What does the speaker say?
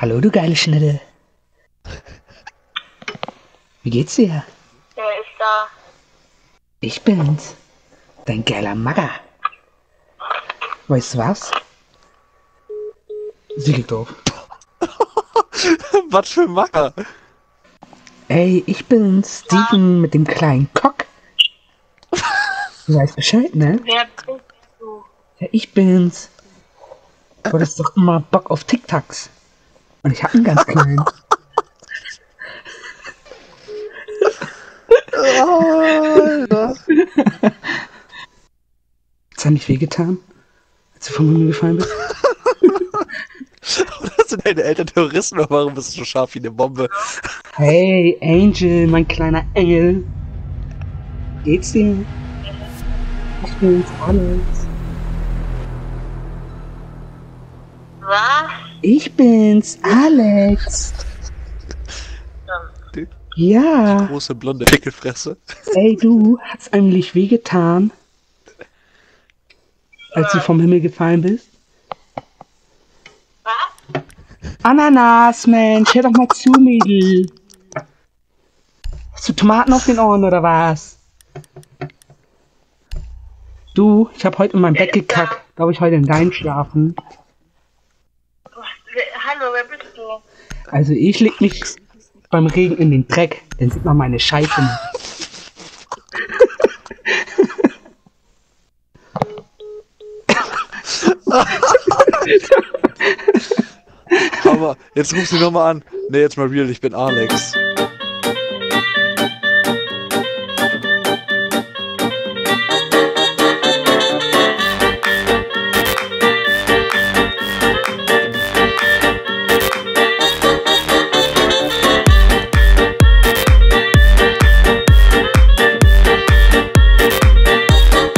Hallo, du geile Schnitte. Wie geht's dir? Wer ist da? Ich bin's. Dein geiler Magger. Weißt du was? Sie liegt auf. Was für ein Magger? Ey, ich bin Steven mit dem kleinen Cock. Du weißt Bescheid, ne? Wer bist du? Ja, ich bin's. Du hattest doch immer Bock auf Tic-Tacs. Und ich hab einen ganz kleinen. Hat's ja nicht wehgetan, als du von mir gefallen bist? Oder sind deine Eltern Terroristen, oder warum bist du so scharf wie eine Bombe? Hey, Angel, mein kleiner Engel. Geht's dir? Ich bin's, Alex. Was? Ich bin's, Alex. Ja. Die große blonde Pickelfresse. Ey, du, hat's eigentlich wehgetan, als du vom Himmel gefallen bist? Was? Ananas, Mensch, hör doch mal zu, Mädel. Hast du Tomaten auf den Ohren, oder was? Du, ich hab heute in meinem Bett gekackt. Darf ich heute in deinem schlafen? Hallo, wer bist du? Also, ich leg mich beim Regen in den Dreck, dann sieht man meine Scheiße. Aber jetzt ruf sie nochmal an. Ne, jetzt mal real, ich bin Alex.